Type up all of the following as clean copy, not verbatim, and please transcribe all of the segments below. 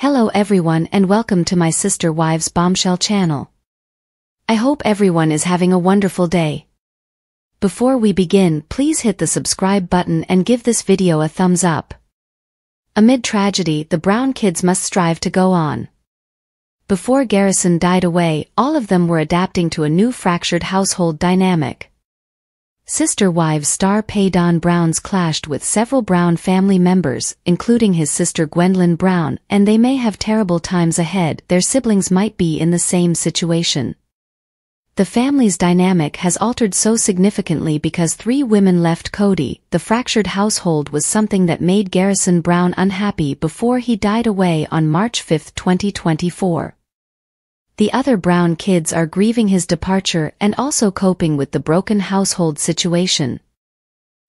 Hello everyone and welcome to my Sister Wives Bombshell channel. I hope everyone is having a wonderful day. Before we begin, please hit the subscribe button and give this video a thumbs up. Amid tragedy, the Brown kids must strive to go on. Before Garrison died away, all of them were adapting to a new fractured household dynamic. Sister Wives star Paedon Brown clashed with several Brown family members, including his sister Gwendlyn Brown, and they may have terrible times ahead. Their siblings might be in the same situation. The family's dynamic has altered so significantly because three women left Kody. The fractured household was something that made Garrison Brown unhappy before he died away on March 5, 2024. The other Brown kids are grieving his departure and also coping with the broken household situation.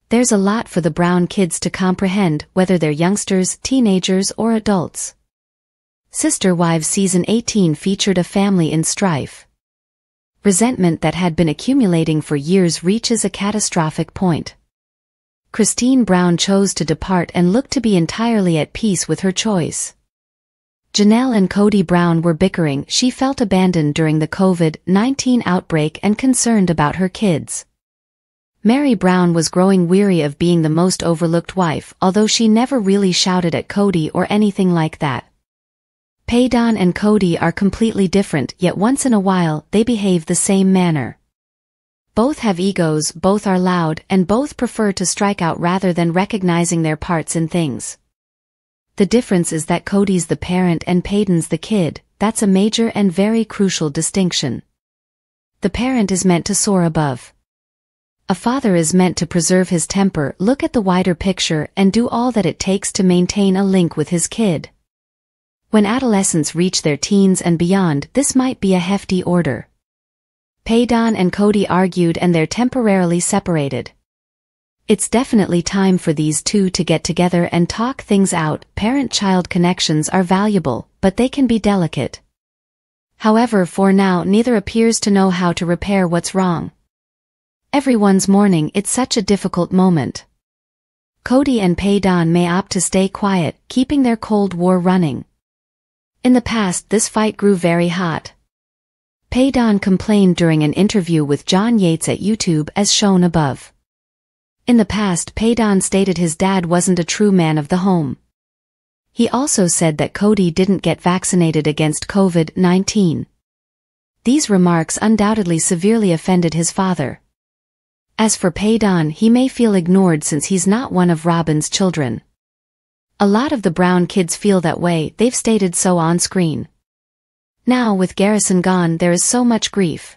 There's a lot for the Brown kids to comprehend, whether they're youngsters, teenagers or adults. Sister Wives Season 18 featured a family in strife. Resentment that had been accumulating for years reaches a catastrophic point. Christine Brown chose to depart and looked to be entirely at peace with her choice. Janelle and Kody Brown were bickering. She felt abandoned during the COVID-19 outbreak and concerned about her kids. Meri Brown was growing weary of being the most overlooked wife, although she never really shouted at Kody or anything like that. Paedon and Kody are completely different, yet once in a while they behave the same manner. Both have egos, both are loud, and both prefer to strike out rather than recognizing their parts in things. The difference is that Kody's the parent and Paedon's the kid. That's a major and very crucial distinction. The parent is meant to soar above. A father is meant to preserve his temper, look at the wider picture, and do all that it takes to maintain a link with his kid. When adolescents reach their teens and beyond, this might be a hefty order. Paedon and Kody argued and they're temporarily separated. It's definitely time for these two to get together and talk things out. Parent-child connections are valuable, but they can be delicate. However, for now, neither appears to know how to repair what's wrong. Everyone's mourning. It's such a difficult moment. Kody and Paedon may opt to stay quiet, keeping their Cold War running. In the past, this fight grew very hot. Paedon complained during an interview with John Yates at YouTube, as shown above. In the past, Paedon stated his dad wasn't a true man of the home. He also said that Kody didn't get vaccinated against COVID-19. These remarks undoubtedly severely offended his father. As for Paedon, he may feel ignored since he's not one of Robyn's children. A lot of the Brown kids feel that way, they've stated so on screen. Now with Garrison gone, there is so much grief.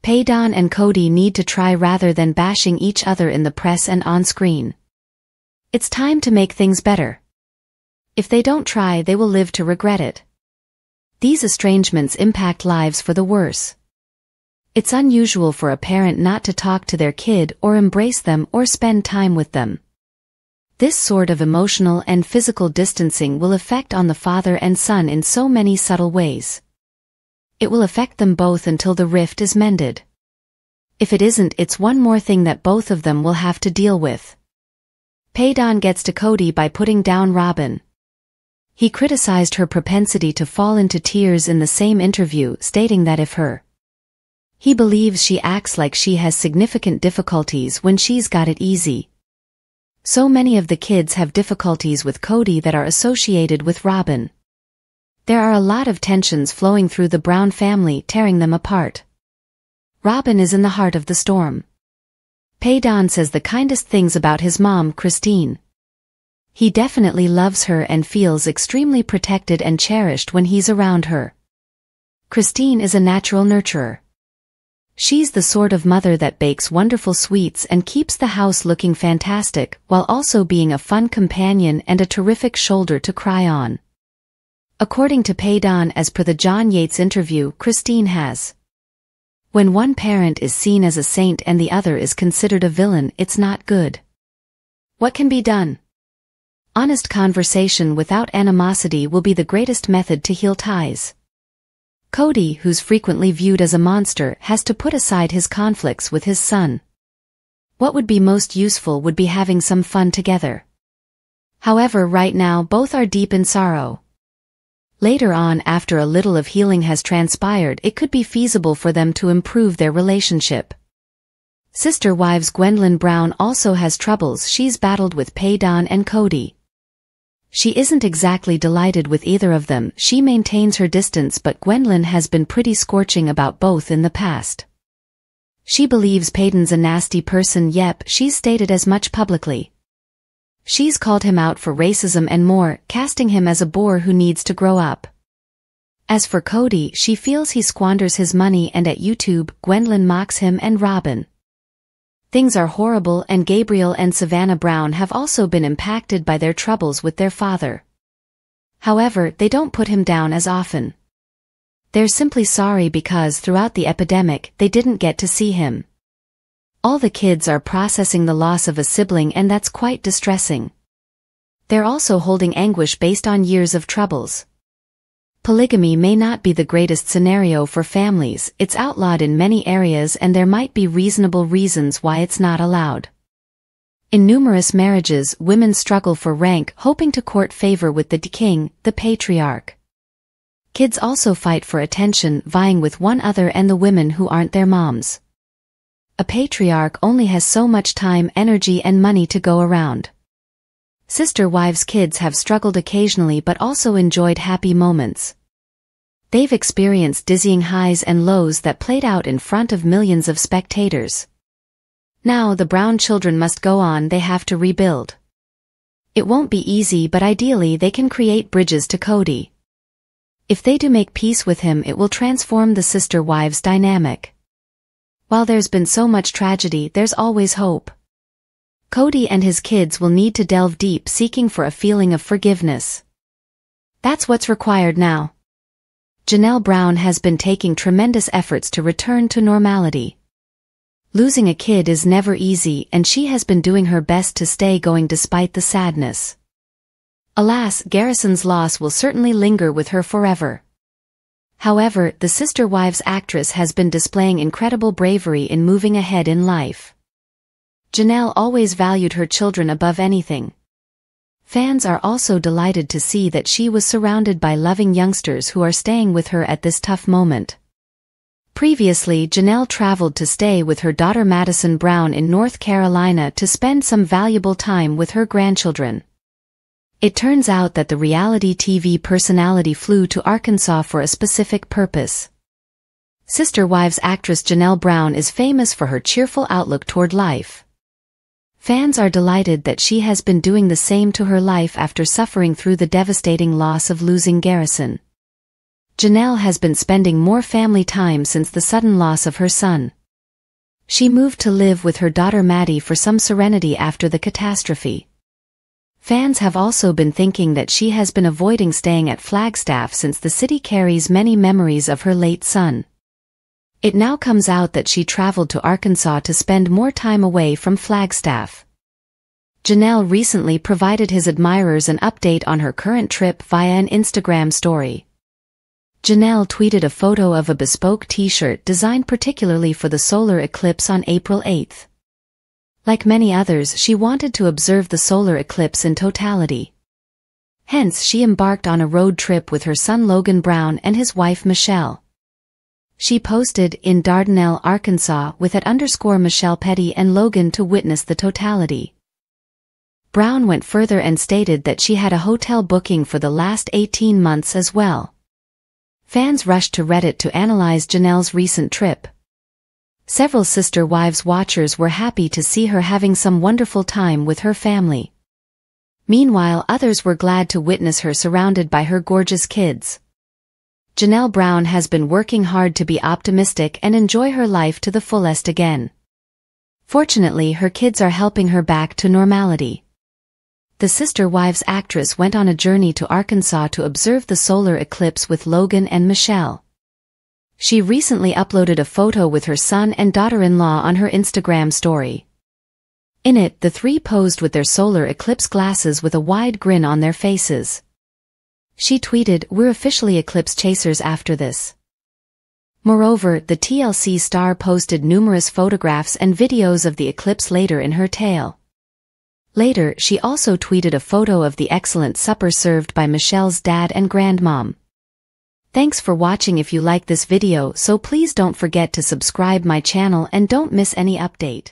Paedon and Kody need to try rather than bashing each other in the press and on screen. It's time to make things better. If they don't try, they will live to regret it. These estrangements impact lives for the worse. It's unusual for a parent not to talk to their kid or embrace them or spend time with them. This sort of emotional and physical distancing will affect on the father and son in so many subtle ways. It will affect them both until the rift is mended. If it isn't, it's one more thing that both of them will have to deal with. Paedon gets to Kody by putting down Robyn. He criticized her propensity to fall into tears in the same interview, stating that if her, he believes she acts like she has significant difficulties when she's got it easy. So many of the kids have difficulties with Kody that are associated with Robyn. There are a lot of tensions flowing through the Brown family, tearing them apart. Robyn is in the heart of the storm. Paedon says the kindest things about his mom, Christine. He definitely loves her and feels extremely protected and cherished when he's around her. Christine is a natural nurturer. She's the sort of mother that bakes wonderful sweets and keeps the house looking fantastic, while also being a fun companion and a terrific shoulder to cry on. According to Paedon, as per the John Yates interview, Christine has, when one parent is seen as a saint and the other is considered a villain, it's not good. What can be done? Honest conversation without animosity will be the greatest method to heal ties. Kody, who's frequently viewed as a monster, has to put aside his conflicts with his son. What would be most useful would be having some fun together. However, right now both are deep in sorrow. Later on, after a little of healing has transpired, it could be feasible for them to improve their relationship. Sister Wives Gwendlyn Brown also has troubles. She's battled with Paedon and Kody. She isn't exactly delighted with either of them. She maintains her distance, but Gwendlyn has been pretty scorching about both in the past. She believes Paedon's a nasty person. Yep, she's stated as much publicly. She's called him out for racism and more, casting him as a boor who needs to grow up. As for Kody, she feels he squanders his money, and at YouTube, Gwendlyn mocks him and Robyn. Things are horrible, and Gabriel and Savannah Brown have also been impacted by their troubles with their father. However, they don't put him down as often. They're simply sorry because throughout the epidemic, they didn't get to see him. All the kids are processing the loss of a sibling, and that's quite distressing. They're also holding anguish based on years of troubles. Polygamy may not be the greatest scenario for families. It's outlawed in many areas, and there might be reasonable reasons why it's not allowed. In numerous marriages, women struggle for rank, hoping to court favor with the king, the patriarch. Kids also fight for attention, vying with one another and the women who aren't their moms. A patriarch only has so much time, energy, and money to go around. Sister Wives' kids have struggled occasionally but also enjoyed happy moments. They've experienced dizzying highs and lows that played out in front of millions of spectators. Now the Brown children must go on. They have to rebuild. It won't be easy, but ideally they can create bridges to Kody. If they do make peace with him, it will transform the Sister Wives dynamic. While there's been so much tragedy, there's always hope. Kody and his kids will need to delve deep, seeking for a feeling of forgiveness. That's what's required now. Janelle Brown has been taking tremendous efforts to return to normality. Losing a kid is never easy, and she has been doing her best to stay going despite the sadness. Alas, Garrison's loss will certainly linger with her forever. However, the Sister Wives actress has been displaying incredible bravery in moving ahead in life. Janelle always valued her children above anything. Fans are also delighted to see that she was surrounded by loving youngsters who are staying with her at this tough moment. Previously, Janelle traveled to stay with her daughter Madison Brown in North Carolina to spend some valuable time with her grandchildren. It turns out that the reality TV personality flew to Arkansas for a specific purpose. Sister Wives actress Janelle Brown is famous for her cheerful outlook toward life. Fans are delighted that she has been doing the same to her life after suffering through the devastating loss of losing Garrison. Janelle has been spending more family time since the sudden loss of her son. She moved to live with her daughter Maddie for some serenity after the catastrophe. Fans have also been thinking that she has been avoiding staying at Flagstaff since the city carries many memories of her late son. It now comes out that she traveled to Arkansas to spend more time away from Flagstaff. Janelle recently provided his admirers an update on her current trip via an Instagram story. Janelle tweeted a photo of a bespoke t-shirt designed particularly for the solar eclipse on April 8th. Like many others, she wanted to observe the solar eclipse in totality. Hence, she embarked on a road trip with her son Logan Brown and his wife Michelle. She posted in Dardanelle, Arkansas with @Michelle Petty and Logan to witness the totality. Brown went further and stated that she had a hotel booking for the last 18 months as well. Fans rushed to Reddit to analyze Janelle's recent trip. Several Sister Wives watchers were happy to see her having some wonderful time with her family. Meanwhile, others were glad to witness her surrounded by her gorgeous kids. Janelle Brown has been working hard to be optimistic and enjoy her life to the fullest again. Fortunately, her kids are helping her back to normality. The Sister Wives actress went on a journey to Arkansas to observe the solar eclipse with Logan and Michelle. She recently uploaded a photo with her son and daughter-in-law on her Instagram story. In it, the three posed with their solar eclipse glasses with a wide grin on their faces. She tweeted, "We're officially eclipse chasers after this." Moreover, the TLC star posted numerous photographs and videos of the eclipse later in her tale. Later, she also tweeted a photo of the excellent supper served by Michelle's dad and grandmom. Thanks for watching. If you like this video, so please don't forget to subscribe my channel and don't miss any update.